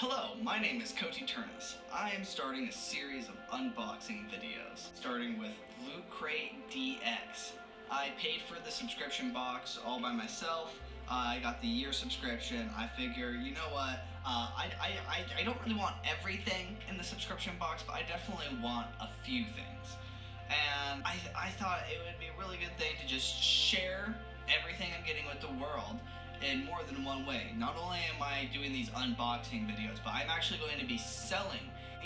Hello, my name is Coty Ternes. I am starting a series of unboxing videos, starting with Lootcrate DX. I paid for the subscription box all by myself. I got the year subscription. I figure, you know what, I don't really want everything in the subscription box, but I definitely want a few things. And I thought it would be a really good thing to just share everything I'm getting with the world in more than one way. Not only am I doing these unboxing videos, but I'm actually going to be selling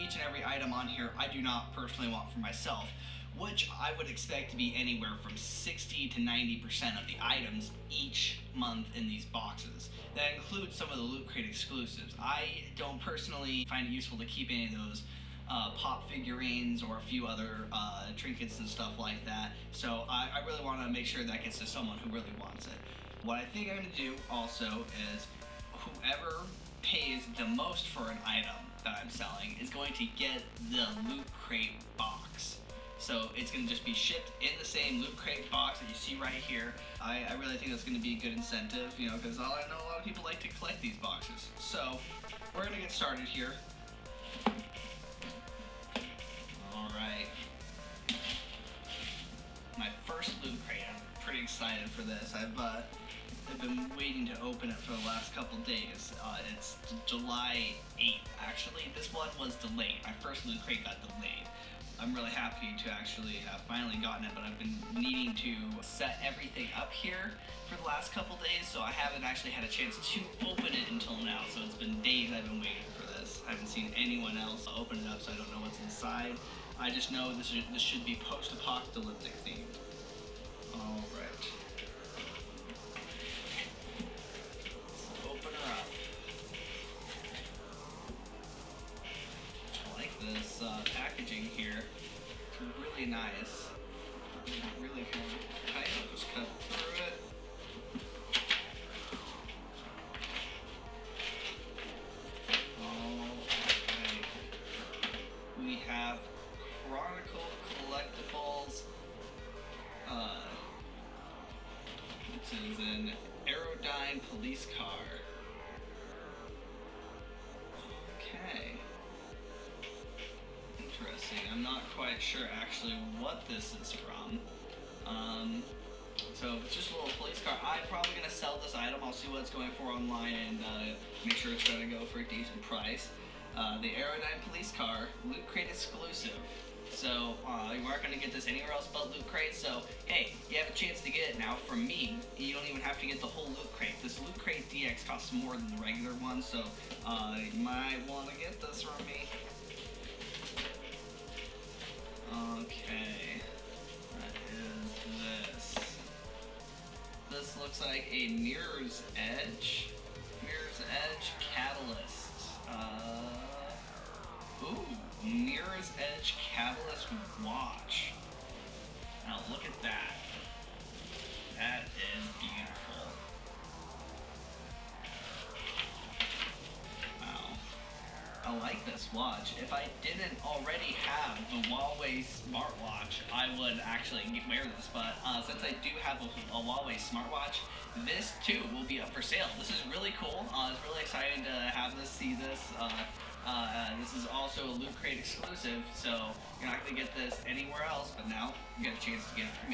each and every item on here I do not personally want for myself, which I would expect to be anywhere from 60 to 90% of the items each month in these boxes. That includes some of the Loot Crate exclusives. I don't personally find it useful to keep any of those pop figurines or a few other trinkets and stuff like that, so I really want to make sure that gets to someone who really wants it. What I think I'm going to do also is whoever pays the most for an item that I'm selling is going to get the Loot Crate box. So it's going to just be shipped in the same Loot Crate box that you see right here. I really think that's going to be a good incentive, you know, because I know a lot of people like to collect these boxes. So we're going to get started here. Alright. My first Loot Crate. I'm pretty excited for this. I've been waiting to open it for the last couple days. It's July 8th, actually. This one was delayed. My first Loot Crate got delayed. I'm really happy to actually have finally gotten it, but I've been needing to set everything up here for the last couple days, so I haven't actually had a chance to open it until now, so it's been days I've been waiting for this. I haven't seen anyone else open it up, so I don't know what's inside. I just know this should be post-apocalyptic themed. Alright. Let's open her up. I like this packaging here. It's really nice. I'm really kind of tight. I'll just cut through it. Alright. We have Chronicle Collectibles. This is an Aerodyne Police Car. Okay. Interesting. I'm not quite sure actually what this is from. So it's just a little police car. I'm probably going to sell this item. I'll see what it's going for online and make sure it's going to go for a decent price. The Aerodyne Police Car, Loot Crate exclusive. So you aren't going to get this anywhere else but Loot Crate, so hey, you have a chance to get it now from me. You don't even have to get the whole Loot Crate. This Loot Crate DX costs more than the regular one, so you might want to get this from me. Okay, what is this? This looks like a Mirror's Edge Catalyst. Ooh, Mirror's Edge Catalyst watch. Now look at that. That is beautiful. Wow. I like this watch. If I didn't already have the Huawei Smartwatch, I would actually wear this, but since I do have a Huawei Smartwatch, this too will be up for sale. This is really cool. I was really excited to have this, see this. This is also a Loot Crate exclusive, so you're not going to get this anywhere else, but now you got a chance to get it from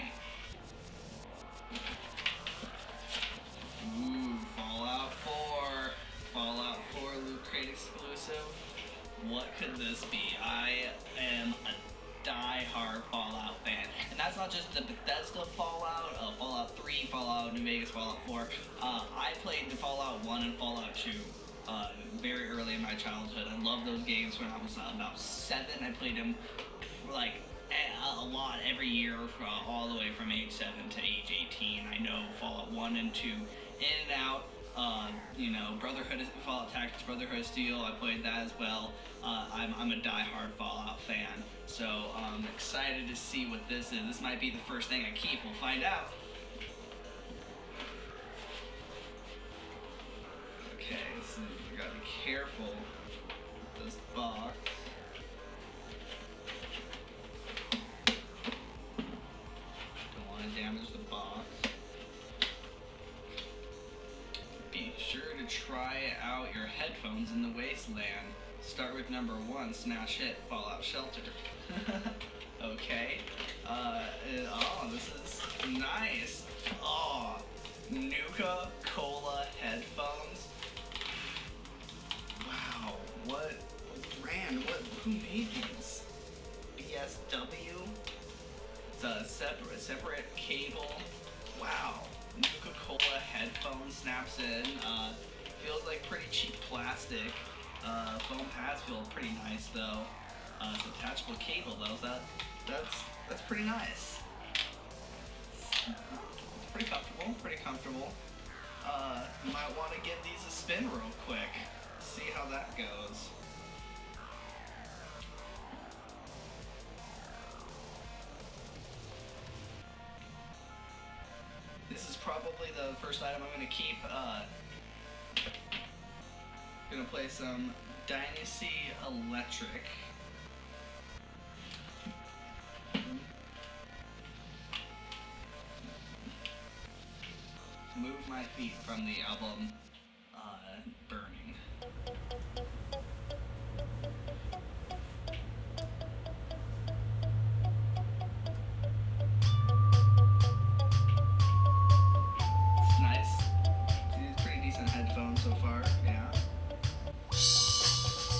me. Ooh, Fallout 4. Fallout 4 Loot Crate exclusive. What could this be? I am a die-hard Fallout fan. And that's not just the Bethesda Fallout, Fallout 3, Fallout New Vegas, Fallout 4. I played the Fallout 1 and Fallout 2. Very early in my childhood. I loved those games when I was about 7. I played them like a lot every year, from, all the way from age 7 to age 18. I know Fallout 1 and 2 in and out. You know, Fallout Tactics, Brotherhood of Steel, I played that as well. I'm a die-hard Fallout fan, so I'm excited to see what this is. This might be the first thing I keep. We'll find out. Okay, so you gotta be careful with this box. Don't want to damage the box. Be sure to try out your headphones in the Wasteland. Start with number one, smash hit, Fallout Shelter. Okay. Oh, this is nice. Oh, Nuka-Cola headphones. Wow, what brand? Who made these? BSW. It's a separate cable. Wow. Nuka-Cola headphone snaps in. Feels like pretty cheap plastic. Foam pads feel pretty nice though. It's a detachable cable though, so that's pretty nice. It's pretty comfortable, you might want to give these a spin real quick. See how that goes. This is probably the first item I'm going to keep. Gonna play some Dynasty Electric. Move my feet from the album Burning. It's nice. It's pretty decent headphone so far. Yeah. So I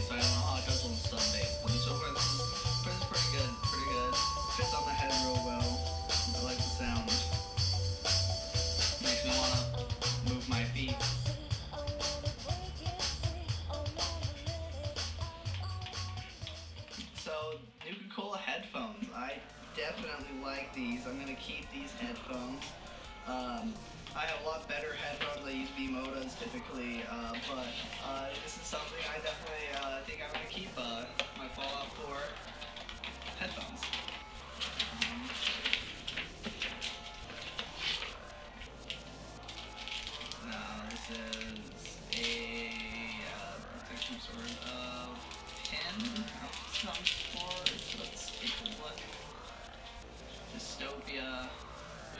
don't know how it goes on sub bass, but so far this is pretty good, Fits on the head real well. I like the sound. Makes me want to move my feet. So, Nuka-Cola headphones. I definitely like these. I'm going to keep these headphones. I have a lot better headphones. I use V-Motos typically, but this is something I definitely think I'm going to keep, my Fallout 4 headphones. Now this is a some sort of pin of some sort. Let's take a look. Dystopia.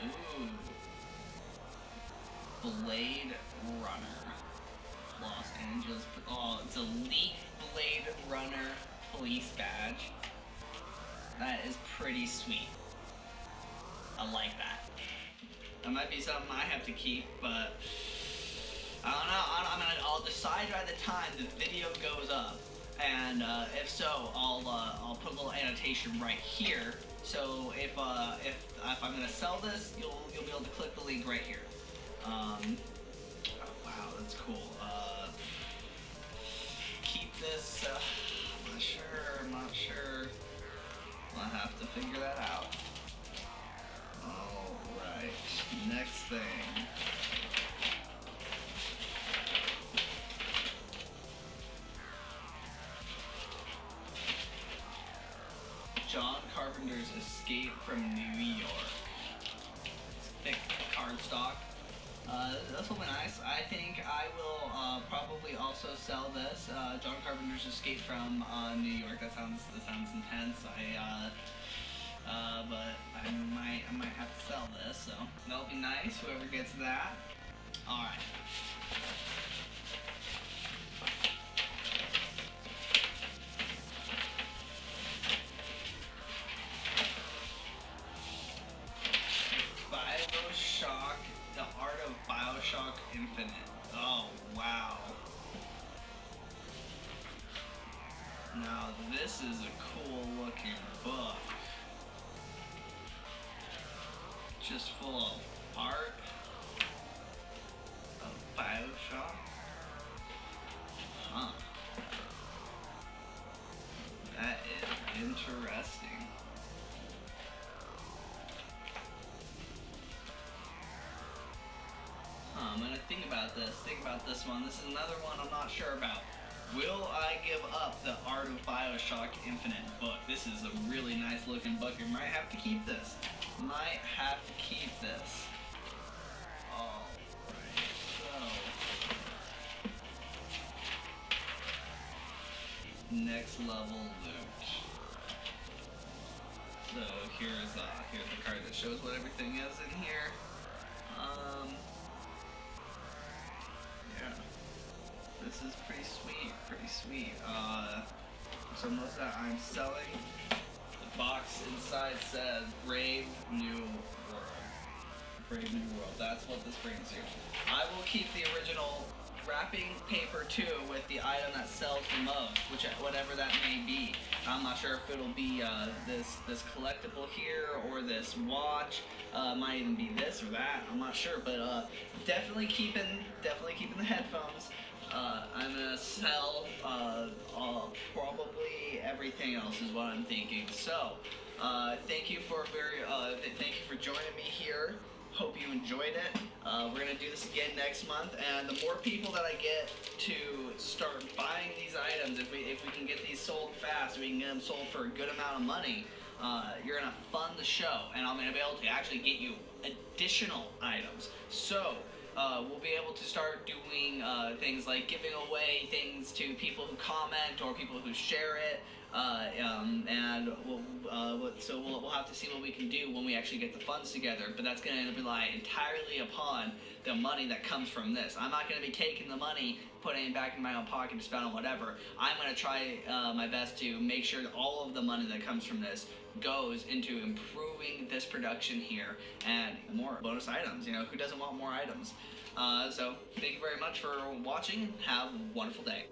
Ooh. Blade Runner. Los Angeles. Oh, it's a leaked Blade Runner police badge. That is pretty sweet. I like that. That might be something I have to keep, but I don't know. I'll decide by the time the video goes up, and if so, I'll put a little annotation right here. So if I'm gonna sell this, you'll be able to click the link right here. Oh, wow, that's cool. Keep this, I'm not sure. I'll have to figure that out. Alright, next thing. John Carpenter's Escape from New York. It's thick cardstock. That's really nice. I think I will probably also sell this. John Carpenter's Escape from New York. That sounds intense. But I might have to sell this. So that'll be nice. Whoever gets that. All right. Bioshock Infinite. Oh, wow. Now, this is a cool-looking book. Just full of art of Bioshock. Huh. That is interesting. I'm gonna think about this one. This is another one I'm not sure about. Will I give up the Art of Bioshock Infinite book? This is a really nice looking book. You might have to keep this. Might have to keep this. Alright, so. Next level loot. So here's the card that shows what everything is in here. Yeah. This is pretty sweet, so most of that I'm selling. The box inside says Brave New World. Brave New World, that's what this brings you. I will keep the original wrapping paper too with the item that sells the most, which whatever that may be. I'm not sure if it'll be this collectible here or this watch. Might even be this or that. I'm not sure, but definitely keeping the headphones. I'm gonna sell probably everything else is what I'm thinking. So thank you for joining me here. Hope you enjoyed it. We're gonna do this again next month, and the more people that I get to start buying these items, if we can get these sold fast, we can get them sold for a good amount of money. You're gonna fund the show, and I'm gonna be able to actually get you additional items. So we'll be able to start doing things like giving away things to people who comment or people who share it. And we'll have to see what we can do when we actually get the funds together, but that's going to rely entirely upon the money that comes from this. I'm not going to be taking the money, putting it back in my own pocket to spend on whatever. I'm going to try my best to make sure that all of the money that comes from this goes into improving this production here and more bonus items. You know, who doesn't want more items? So thank you very much for watching. Have a wonderful day.